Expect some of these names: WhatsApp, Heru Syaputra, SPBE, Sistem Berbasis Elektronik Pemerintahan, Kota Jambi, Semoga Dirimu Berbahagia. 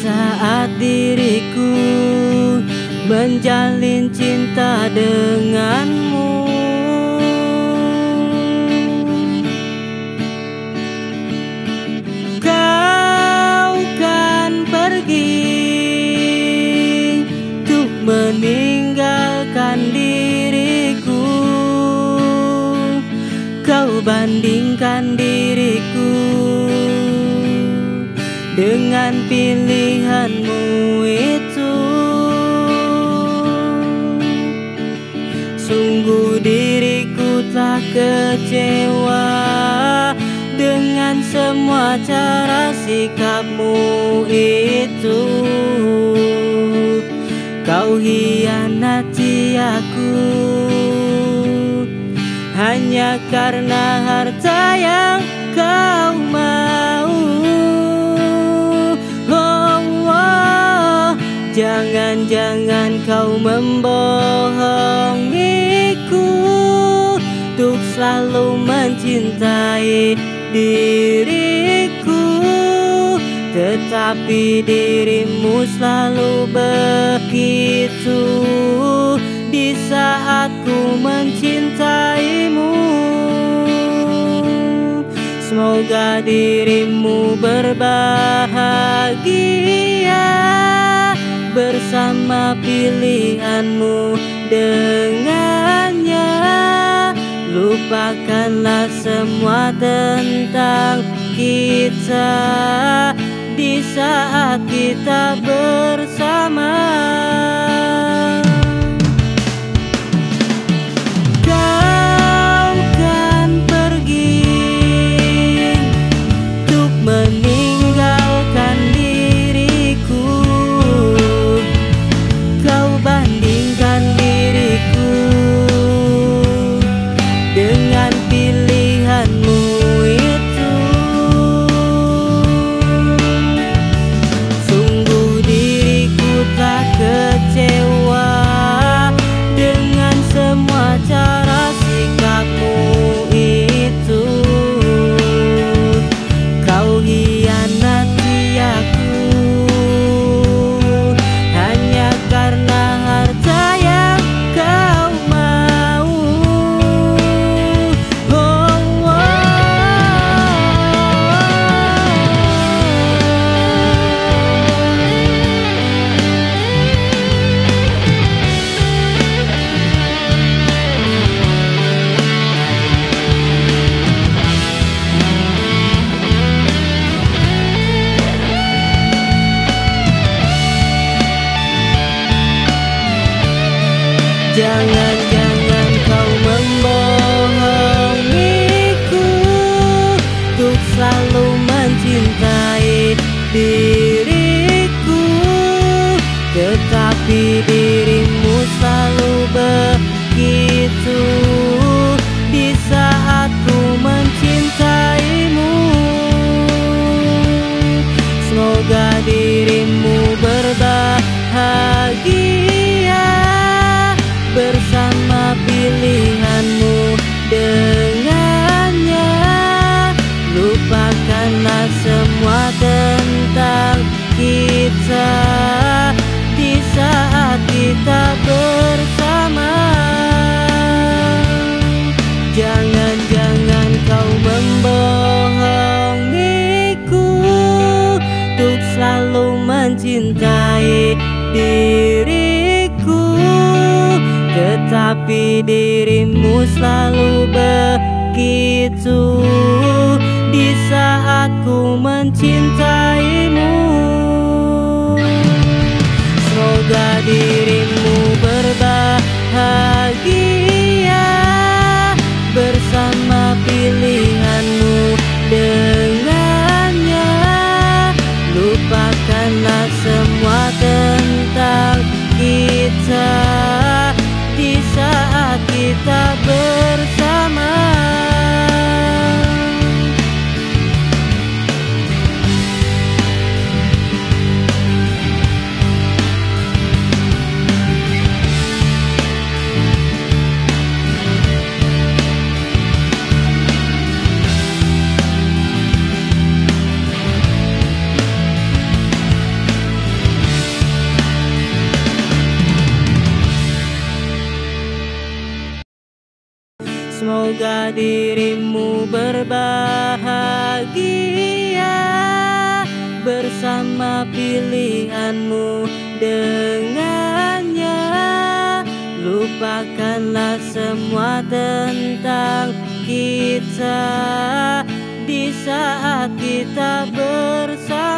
saat diriku menjalin cinta denganmu. Kau kan pergi untuk meninggalkan diriku. Kau bandingkan diriku dengan pilihanmu itu. Sungguh diriku telah kecewa dengan semua cara sikapmu itu. Kau hianati aku hanya karena harta yang kau mau. Jangan-jangan kau membohongiku untuk selalu mencintai diriku, tetapi dirimu selalu begitu di saat ku mencintaimu. Semoga dirimu berbahagia bersama pilihanmu dengannya. Lupakanlah semua tentang kita di saat kita bersama. Kau kan pergi untuk meninggalkan diriku. Jangan-jangan kau membohongiku untuk selalu mencintai diriku, tetapi dirimu selalu begitu di saat ku mencintaimu. Semoga dirimu berbahagia bersama pilihanmu dengannya. Lupakanlah semua tentang kita di saat kita bersama. Jangan-jangan kau membohongiku untuk selalu mencintai diriku, tetapi dirimu selalu begitu di saat ku mencintaimu. Semoga dirimu berbahagia bersama pilihanmu dengannya. Lupakanlah semua tentang kita di saat kita bersama. Semoga dirimu berbahagia bersama pilihanmu dengannya. Lupakanlah semua tentang kita di saat kita bersama.